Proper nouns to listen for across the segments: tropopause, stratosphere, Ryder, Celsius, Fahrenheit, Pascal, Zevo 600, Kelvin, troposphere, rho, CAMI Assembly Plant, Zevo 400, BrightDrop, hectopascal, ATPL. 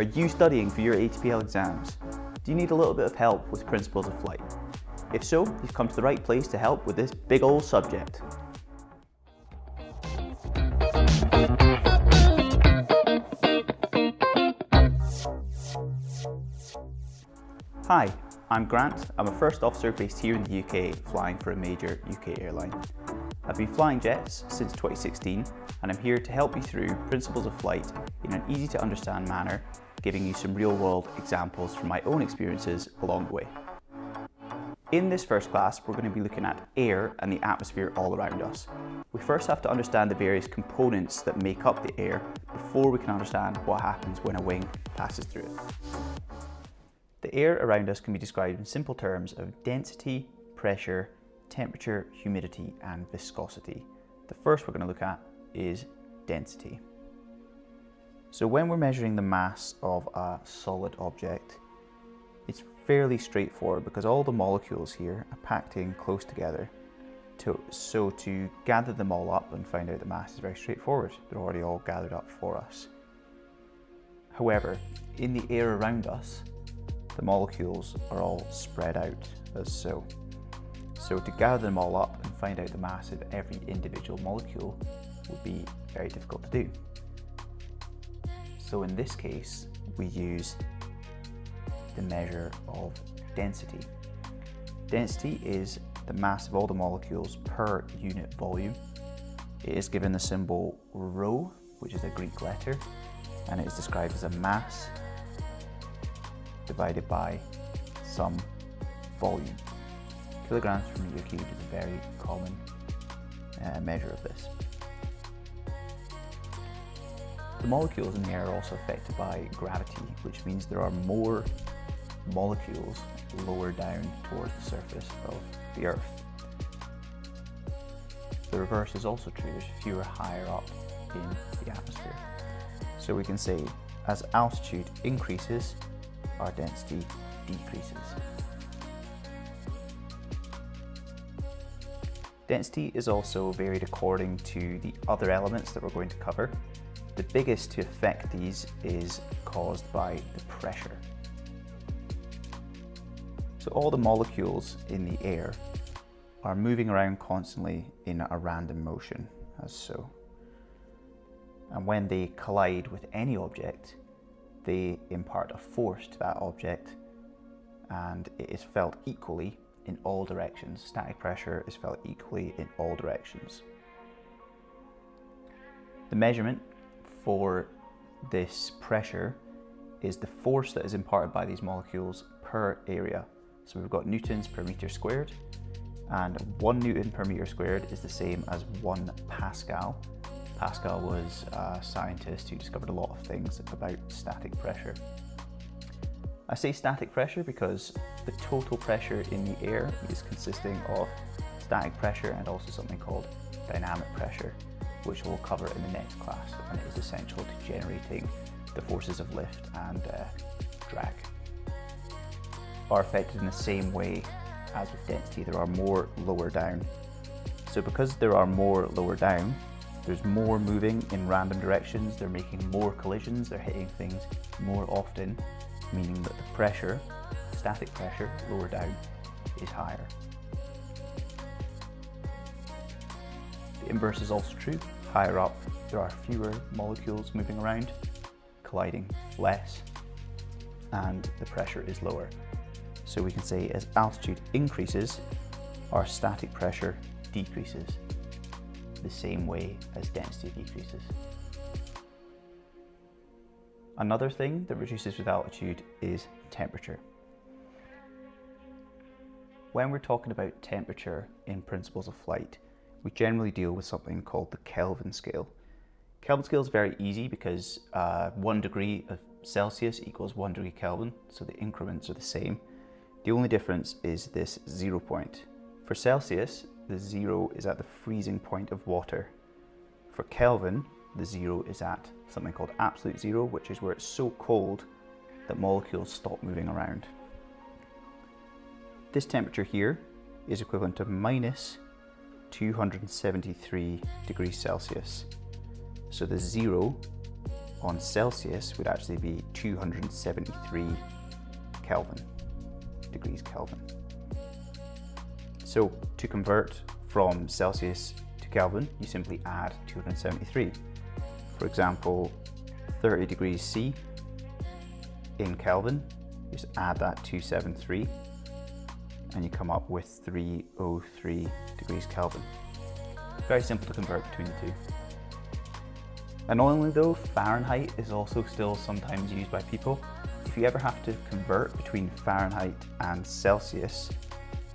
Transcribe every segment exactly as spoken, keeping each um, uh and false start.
Are you studying for your A T P L exams? Do you need a little bit of help with principles of flight? If so, you've come to the right place to help with this big old subject. Hi, I'm Grant. I'm a first officer based here in the U K, flying for a major U K airline. I've been flying jets since twenty sixteen, and I'm here to help you through principles of flight in an easy to understand manner, giving you some real world examples from my own experiences along the way. In this first class, we're going to be looking at air and the atmosphere all around us. We first have to understand the various components that make up the air before we can understand what happens when a wing passes through it. The air around us can be described in simple terms of density, pressure, temperature, humidity, and viscosity. The first we're going to look at is density. So when we're measuring the mass of a solid object, it's fairly straightforward because all the molecules here are packed in close together. To, so to gather them all up and find out the mass is very straightforward. They're already all gathered up for us. However, in the air around us, the molecules are all spread out as so. So to gather them all up and find out the mass of every individual molecule would be very difficult to do. So in this case, we use the measure of density. Density is the mass of all the molecules per unit volume. It is given the symbol rho, which is a Greek letter, and it is described as a mass divided by some volume. Kilograms per meter cubed is a very common uh, measure of this. The molecules in the air are also affected by gravity, which means there are more molecules lower down towards the surface of the Earth. The reverse is also true, there's fewer higher up in the atmosphere. So we can say as altitude increases, our density decreases. Density is also varied according to the other elements that we're going to cover. The biggest to affect these is caused by the pressure. So all the molecules in the air are moving around constantly in a random motion, as so. And when they collide with any object, they impart a force to that object, and it is felt equally in all directions. Static pressure is felt equally in all directions. The measurement for this pressure is the force that is imparted by these molecules per area. So we've got newtons per meter squared, and one newton per meter squared is the same as one Pascal. Pascal was a scientist who discovered a lot of things about static pressure. I say static pressure because the total pressure in the air is consisting of static pressure and also something called dynamic pressure, which we'll cover in the next class, and it is essential to generating the forces of lift and uh, drag. Are affected in the same way as with density. There are more lower down. So because there are more lower down, there's more moving in random directions, they're making more collisions, they're hitting things more often, meaning that the pressure, static pressure, lower down, is higher. The inverse is also true. Higher up, there are fewer molecules moving around, colliding less, and the pressure is lower. So we can say as altitude increases, our static pressure decreases, the same way as density decreases. Another thing that reduces with altitude is temperature. When we're talking about temperature in principles of flight, we generally deal with something called the Kelvin scale. Kelvin scale is very easy because uh, one degree of Celsius equals one degree Kelvin, so the increments are the same. The only difference is this zero point. For Celsius, the zero is at the freezing point of water. For Kelvin, the zero is at something called absolute zero, which is where it's so cold that molecules stop moving around. This temperature here is equivalent to minus two hundred seventy-three degrees Celsius. So the zero on Celsius would actually be two hundred seventy-three Kelvin, degrees Kelvin. So to convert from Celsius to Kelvin, you simply add two hundred seventy-three. For example, thirty degrees C in Kelvin, just add that two hundred seventy-three and you come up with three hundred three degrees Kelvin. Very simple to convert between the two. Annoyingly though, Fahrenheit is also still sometimes used by people. If you ever have to convert between Fahrenheit and Celsius,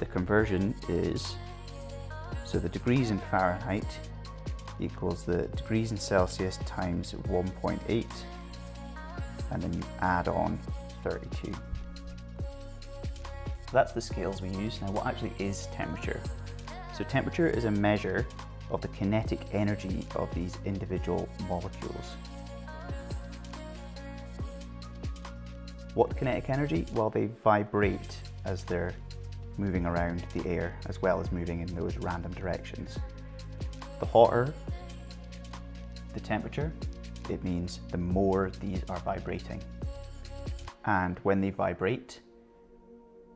the conversion is, so the degrees in Fahrenheit equals the degrees in Celsius times one point eight, and then you add on thirty-two. So that's the scales we use. Now what actually is temperature? So temperature is a measure of the kinetic energy of these individual molecules. What kinetic energy? Well, they vibrate as they're moving around the air, as well as moving in those random directions. The hotter the temperature, it means the more these are vibrating. And when they vibrate,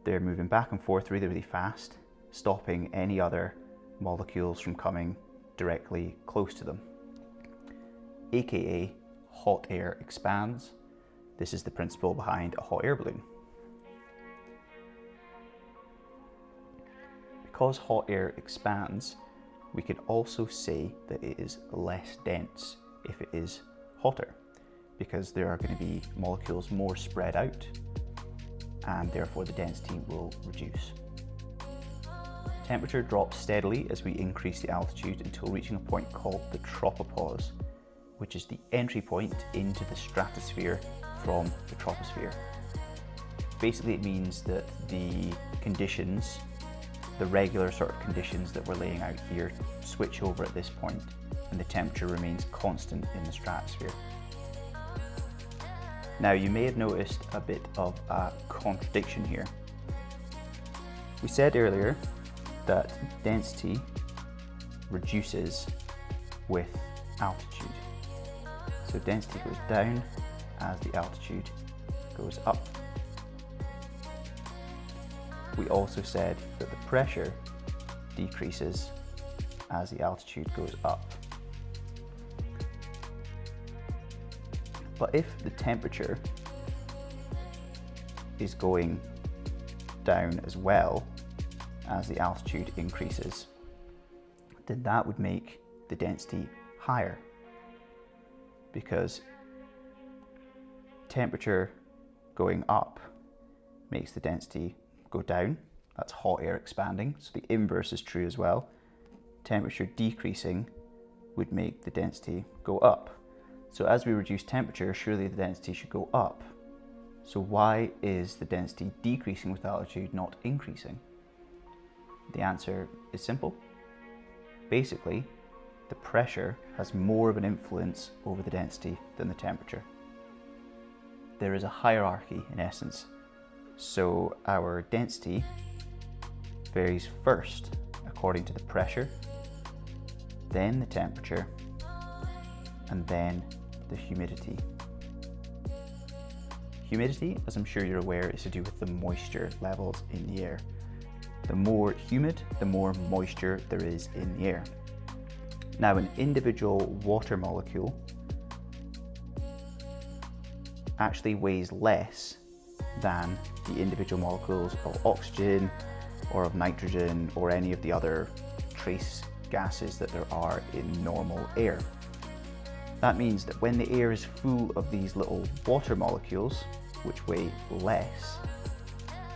they're moving back and forth really, really fast, stopping any other molecules from coming directly close to them. A K A hot air expands. This is the principle behind a hot air balloon. Because hot air expands, we can also say that it is less dense if it is hotter, because there are going to be molecules more spread out and therefore the density will reduce. Temperature drops steadily as we increase the altitude until reaching a point called the tropopause, which is the entry point into the stratosphere from the troposphere. Basically, it means that the conditions, the regular sort of conditions that we're laying out here, switch over at this point and the temperature remains constant in the stratosphere. Now, you may have noticed a bit of a contradiction here. We said earlier that density reduces with altitude. So density goes down as the altitude goes up. We also said that the pressure decreases as the altitude goes up. But if the temperature is going down as well as the altitude increases, then that would make the density higher, because temperature going up makes the density go down. That's hot air expanding. So the inverse is true as well. Temperature decreasing would make the density go up. So as we reduce temperature, surely the density should go up. So why is the density decreasing with altitude, not increasing? The answer is simple. Basically, the pressure has more of an influence over the density than the temperature. There is a hierarchy in essence. So our density varies first according to the pressure, then the temperature, and then the humidity. Humidity, as I'm sure you're aware, is to do with the moisture levels in the air. The more humid, the more moisture there is in the air. Now, an individual water molecule actually weighs less than the individual molecules of oxygen or of nitrogen or any of the other trace gases that there are in normal air. That means that when the air is full of these little water molecules, which weigh less,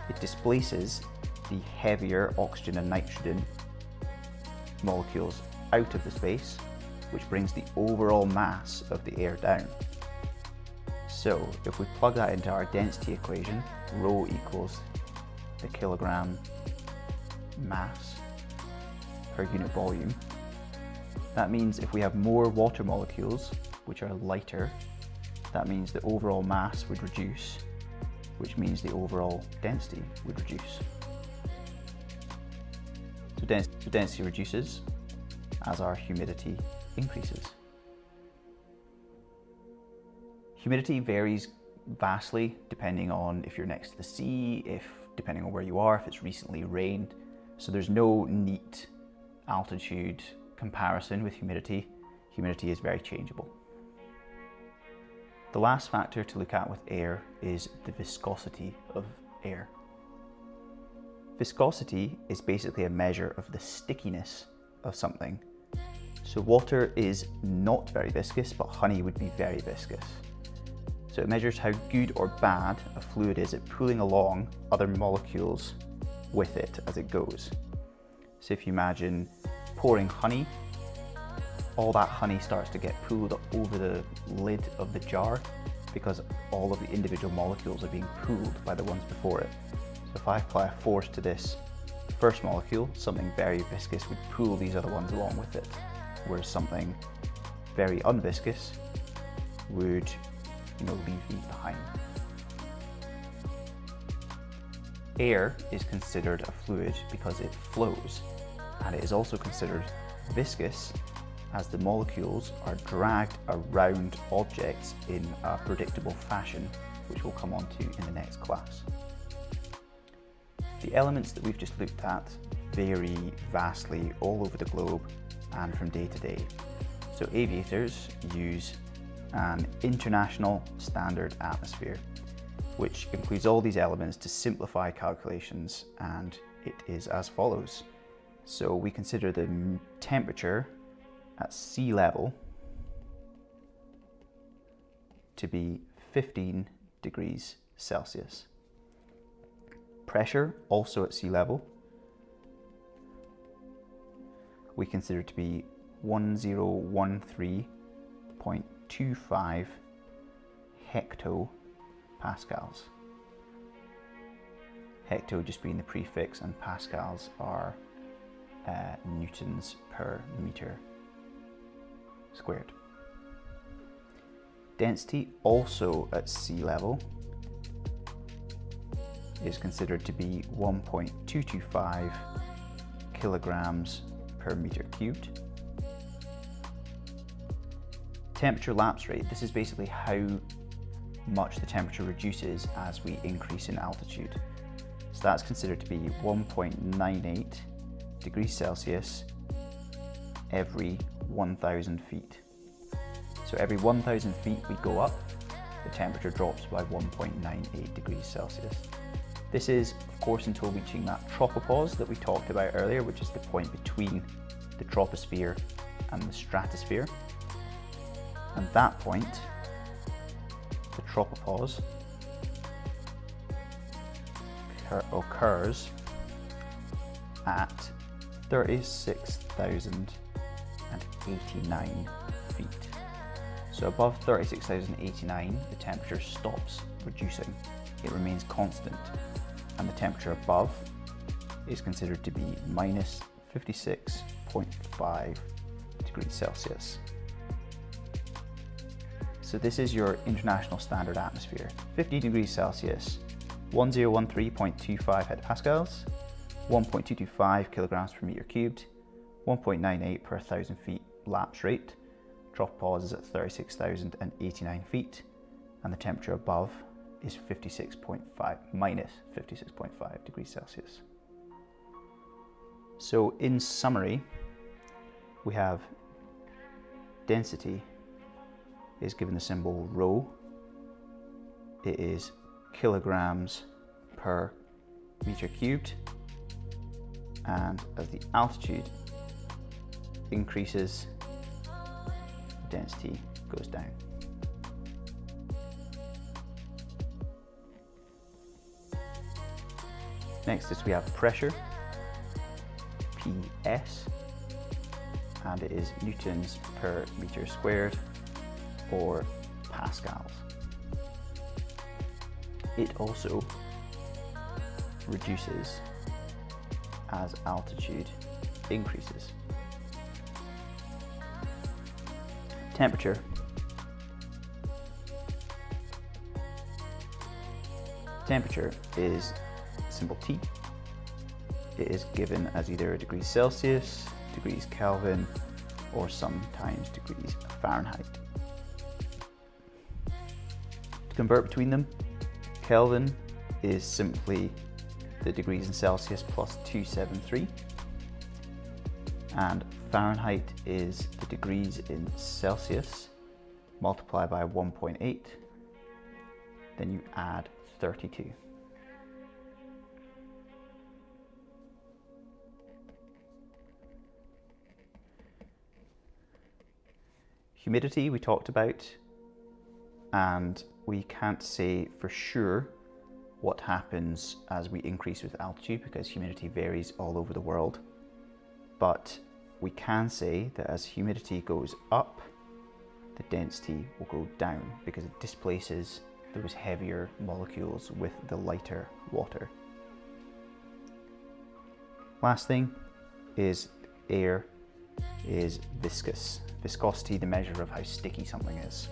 it displaces the heavier oxygen and nitrogen molecules out of the space, which brings the overall mass of the air down. So if we plug that into our density equation, rho equals the kilogram mass per unit volume. That means if we have more water molecules, which are lighter, that means the overall mass would reduce, which means the overall density would reduce. So dens- so density reduces as our humidity increases. Humidity varies vastly depending on if you're next to the sea, if depending on where you are, if it's recently rained. So there's no neat altitude comparison with humidity. Humidity is very changeable. The last factor to look at with air is the viscosity of air. Viscosity is basically a measure of the stickiness of something. So water is not very viscous, but honey would be very viscous. So it measures how good or bad a fluid is at pulling along other molecules with it as it goes. So if you imagine pouring honey, all that honey starts to get pulled over the lid of the jar because all of the individual molecules are being pulled by the ones before it. So if I apply a force to this first molecule, something very viscous would pull these other ones along with it, whereas something very unviscous would, you know, leave these behind. Air is considered a fluid because it flows, and it is also considered viscous as the molecules are dragged around objects in a predictable fashion, which we'll come on to in the next class. The elements that we've just looked at vary vastly all over the globe and from day to day. So aviators use an international standard atmosphere, which includes all these elements to simplify calculations, and it is as follows. So we consider the temperature at sea level to be fifteen degrees Celsius. Pressure, also at sea level, we consider to be ten thirteen point two five hectopascals. Hecto just being the prefix, and pascals are uh, newtons per meter squared. Density, also at sea level, is considered to be one point two two five kilograms per meter cubed. Temperature lapse rate, this is basically how much the temperature reduces as we increase in altitude. So that's considered to be one point nine eight degrees Celsius every one thousand feet. So every one thousand feet we go up, the temperature drops by one point nine eight degrees Celsius. This is, of course, until reaching that tropopause that we talked about earlier, which is the point between the troposphere and the stratosphere. At that point, the tropopause occurs at thirty-six thousand eighty-nine feet. So above thirty-six thousand eighty-nine, the temperature stops reducing. It remains constant, and the temperature above is considered to be minus fifty-six point five degrees Celsius. So this is your international standard atmosphere. fifty degrees Celsius, ten thirteen point two five hectopascals, one point two two five kilograms per meter cubed, one point nine eight per thousand feet lapse rate. Tropopause is at thirty-six thousand eighty-nine feet, and the temperature above is fifty-six point five, minus fifty-six point five degrees Celsius. So in summary, we have density is given the symbol rho. It is kilograms per meter cubed, and as the altitude increases, density goes down. Next is we have pressure, P S, and it is newtons per meter squared, or pascals. It also reduces as altitude increases. Temperature. Temperature is symbol T. It is given as either degrees Celsius, degrees Kelvin, or sometimes degrees Fahrenheit. convert between them. Kelvin is simply the degrees in Celsius plus two seventy-three, and Fahrenheit is the degrees in Celsius multiplied by one point eight, then you add thirty-two. Humidity we talked about, and we can't say for sure what happens as we increase with altitude because humidity varies all over the world. But we can say that as humidity goes up, the density will go down because it displaces those heavier molecules with the lighter water. Last thing is air is viscous. Viscosity, the measure of how sticky something is.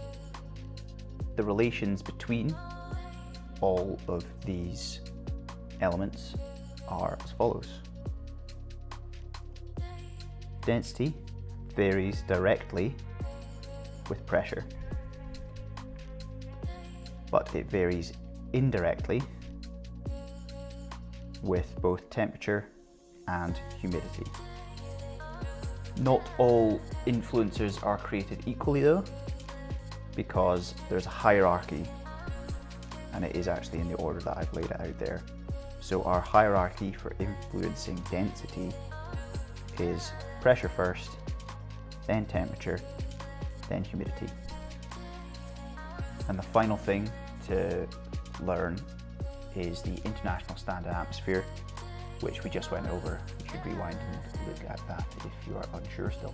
The relations between all of these elements are as follows. Density varies directly with pressure, but it varies indirectly with both temperature and humidity. Not all influencers are created equally though, because there's a hierarchy, and it is actually in the order that I've laid it out there. So our hierarchy for influencing density is pressure first, then temperature, then humidity. And the final thing to learn is the International Standard Atmosphere, which we just went over. You should rewind and look at that if you are unsure still.